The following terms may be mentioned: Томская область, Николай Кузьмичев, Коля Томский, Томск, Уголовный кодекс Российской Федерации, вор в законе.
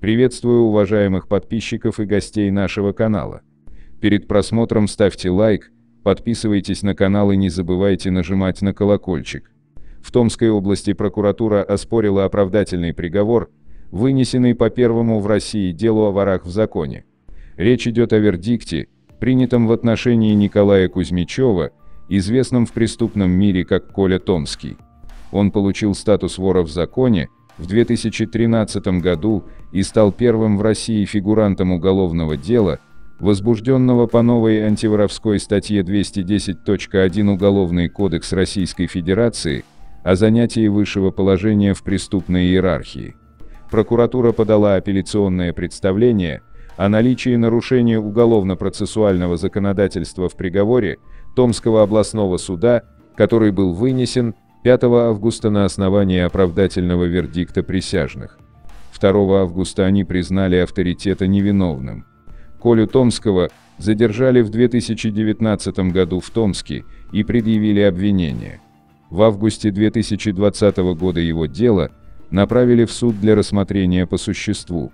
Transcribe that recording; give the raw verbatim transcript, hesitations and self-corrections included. Приветствую уважаемых подписчиков и гостей нашего канала. Перед просмотром ставьте лайк, подписывайтесь на канал и не забывайте нажимать на колокольчик. В Томской области прокуратура оспорила оправдательный приговор, вынесенный по первому в России делу о ворах в законе. Речь идет о вердикте, принятом в отношении Николая Кузьмичева, известном в преступном мире как Коля Томский. Он получил статус вора в законе в две тысячи тринадцатом году и стал первым в России фигурантом уголовного дела, возбужденного по новой антиворовской статье двести десять точка один Уголовный кодекс Российской Федерации о занятии высшего положения в преступной иерархии. Прокуратура подала апелляционное представление о наличии нарушения уголовно-процессуального законодательства в приговоре Томского областного суда, который был вынесен пятого августа на основании оправдательного вердикта присяжных. второго августа они признали авторитета невиновным. Колю Томского задержали в две тысячи девятнадцатом году в Томске и предъявили обвинение. В августе две тысячи двадцатого года его дело направили в суд для рассмотрения по существу.